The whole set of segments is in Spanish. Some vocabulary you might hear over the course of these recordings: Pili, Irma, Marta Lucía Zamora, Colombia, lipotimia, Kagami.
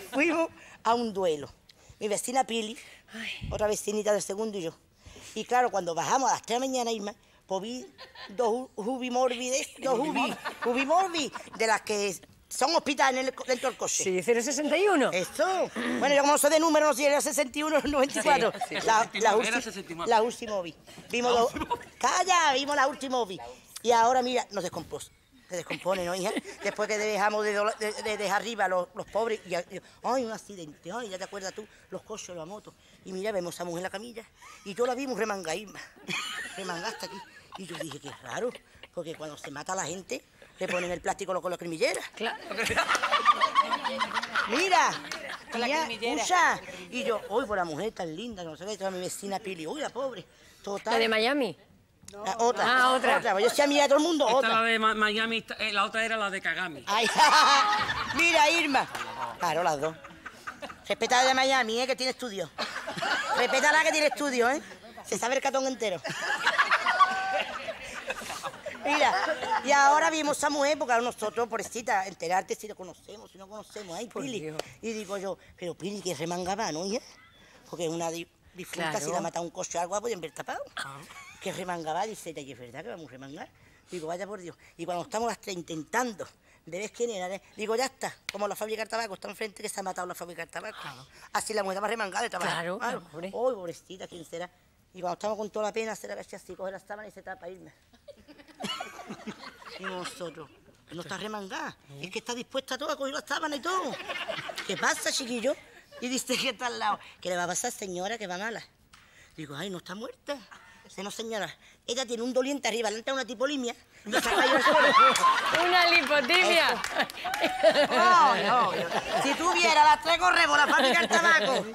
fuimos a un duelo. Mi vecina Pili, otra vecinita del segundo y yo. Y claro, cuando bajamos a las 3 de la mañana, Irma, pues vi dos jubimorbi de las que son hospitales dentro del coche. Sí, 061. Eso. Bueno, yo como soy de número, no sé si era 61 o 94. Sí, sí. La última vi. Vimos dos... ¡Calla! Vimos la última vi. Y ahora, mira, nos descompuso. Se descompone, ¿no, hija? Después que dejamos de dejar arriba los pobres. Y, ay, un accidente, ay, ya te acuerdas tú, los coches, la moto. Y mira, vemos a esa mujer en la camilla. Y yo la vimos remangadísima, remangada hasta aquí. Y yo dije, qué raro, porque cuando se mata a la gente, le ponen el plástico con la cremillera. Claro. Mira, con la cremillera. Usa. Y yo, uy, por la mujer tan linda, no sé qué, toda mi vecina Pili, uy, la pobre. Total. ¿La de Miami? No, otra. Ah, otra. Yo decía, mira, a todo el mundo, esta otra. La de Miami, la otra era la de Kagami. Ay, mira, Irma. Claro, las dos. Respeta la de Miami, que tiene estudio. Respeta la que tiene estudio, ¿eh? Se sabe el catón entero. Mira, y ahora vimos a mujer, porque ahora nosotros, pobrecita, enterarte si lo conocemos, si no conocemos. Ay, Pili. Y digo yo, pero Pili, que remangaba, ¿no, hija? Porque una disfruta, claro. Si la mata un coche o algo, pueden ver tapado. Ah. Que remangaba, dice, ¿y es verdad que vamos a remangar? Digo, vaya por Dios. Y cuando estamos hasta intentando, de vez quién era, digo, ya está, como la fábrica de tabaco, está enfrente que se ha matado la fábrica de tabaco. Claro. Así la mujer está más remangada de tabaco. Claro, claro. Pobre. Oh, pobrecita, ¿quién será? Y cuando estamos con toda la pena, será que así, coge la sábana y se tapa, Irma. Y nosotros, no está remangada, es que está dispuesta a todo, a coger la sábana y todo. ¿Qué pasa, chiquillo? Y dice que está al lado. ¿Qué le va a pasar, señora, que va mala? Digo, ay, no está muerta. Se nos señala, ella tiene un doliente arriba, le entra una lipotimia. ¿Una lipotimia? No, no. Si tú vieras, las tres corremos, la fábrica del tabaco.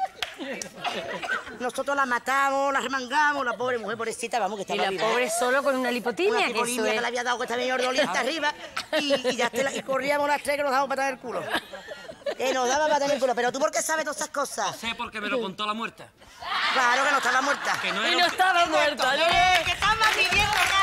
Nosotros la matamos, la remangamos, la pobre mujer, pobrecita, vamos, que estaba viva. Y la pobre solo con una lipotimia. Una lipotimia que le había dado, que estaba el doliente arriba. Y ya corríamos las tres que nos damos patada del culo. Que nos daba patada del culo. ¿Pero tú por qué sabes todas esas cosas? Sé porque me lo contó la muerta. Claro que no estaba muerta. Que no estaba muerta. Que estaba viviendo acá.